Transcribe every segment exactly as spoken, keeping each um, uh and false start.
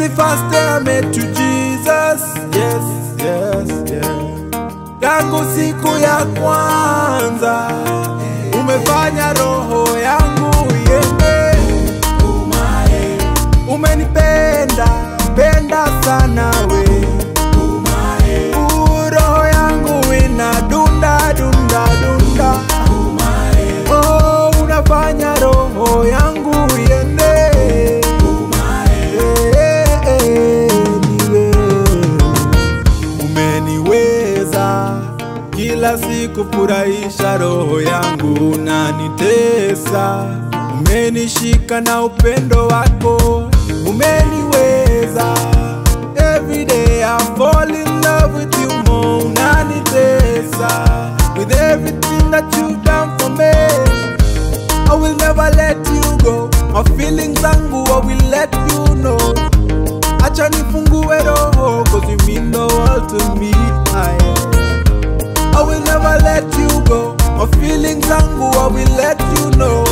the fast I made to Jesus. Yes, yes, yes. Yako siku ya kwanza umefanya roho yangu yende. Umenipenda, penda sana we. Roho yangu ina dunda, dunda, dunda. Oh, unafanya roho yangu yende. Umeniweza, kila siku furahisha roho yangu unanitesa. Umenishika na upendo wako, umeniweza. Every day I fall in love with you more, unanitesa. With everything that you've done for me, I will never let you go. My feelings zangu, I will let you know. Acha nifungue roho, cause you mean the world to me. I, I will never let you go. My feelings zangu, I will let you know.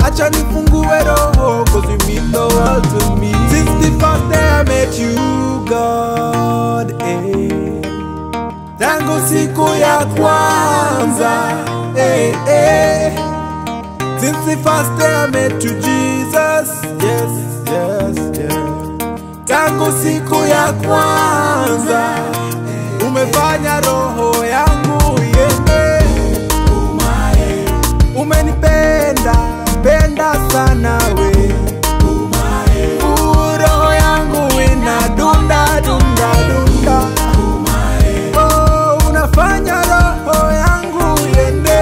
Acha nifungue roho, cause you mean the world to me. Since the first day I met you, God, eh. Tangu siku ya kwanza, eh, eh. Since the first day I met you, Jesus. Yes, yes, yes. Tangu siku ya kwanza umefanya roho yangu yende. Umenipenda, penda sana we. Roho yangu ina dunda, dunda, dunda. Oh, unafanya roho yangu yende.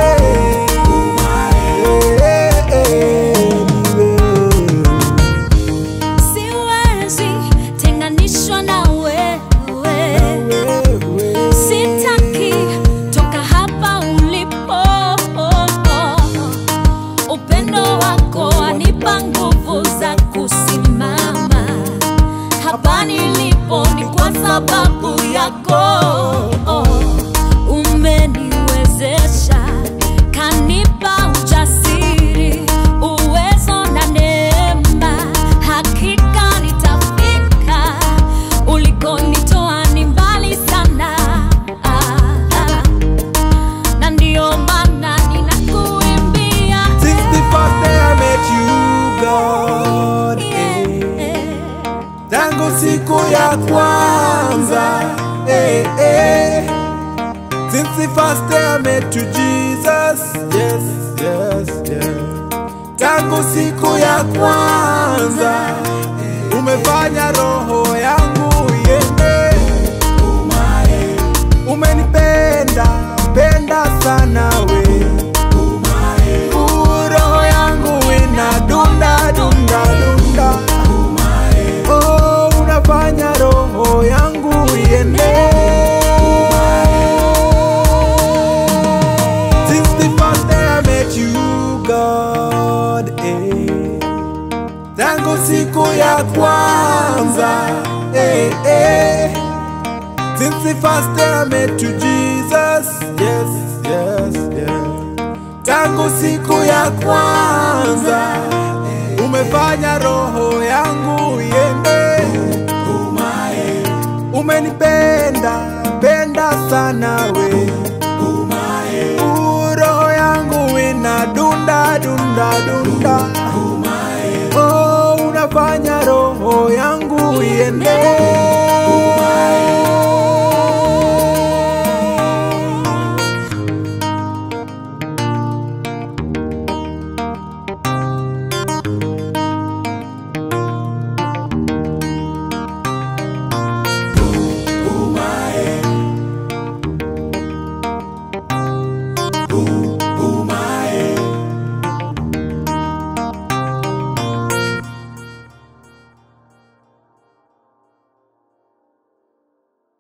Dunda, dunda, dunda. Oh, unafanya roho yangu yende.